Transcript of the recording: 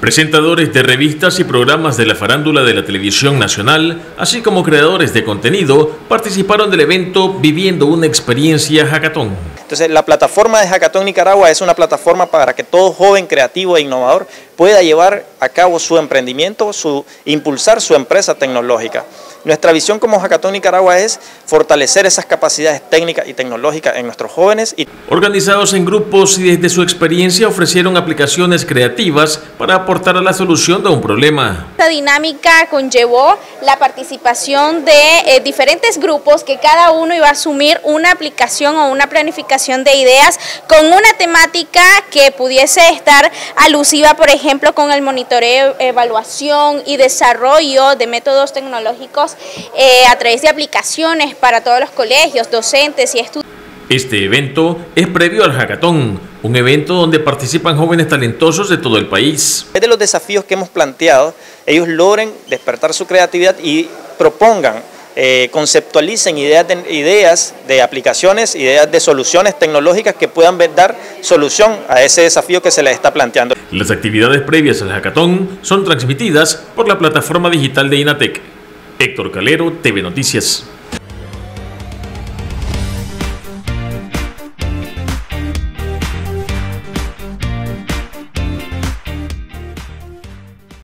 Presentadores de revistas y programas de la farándula de la televisión nacional, así como creadores de contenido, participaron del evento viviendo una experiencia hackathon. Entonces, la plataforma de Hackathon Nicaragua es una plataforma para que todo joven creativo e innovador pueda llevar a cabo su emprendimiento, impulsar su empresa tecnológica. Nuestra visión como Hackathon Nicaragua es fortalecer esas capacidades técnicas y tecnológicas en nuestros jóvenes. Organizados en grupos y desde su experiencia ofrecieron aplicaciones creativas para aportar a la solución de un problema. Esta dinámica conllevó la participación de diferentes grupos que cada uno iba a asumir una aplicación o una planificación de ideas con una temática que pudiese estar alusiva, por ejemplo, con el monitoreo, evaluación y desarrollo de métodos tecnológicos a través de aplicaciones para todos los colegios, docentes y estudiantes. Este evento es previo al Hackathon, un evento donde participan jóvenes talentosos de todo el país. Es de los desafíos que hemos planteado, ellos logren despertar su creatividad y propongan, conceptualicen ideas de aplicaciones, ideas de soluciones tecnológicas que puedan dar solución a ese desafío que se les está planteando. Las actividades previas al Hackathon son transmitidas por la plataforma digital de Inatec. Héctor Calero, TV Noticias.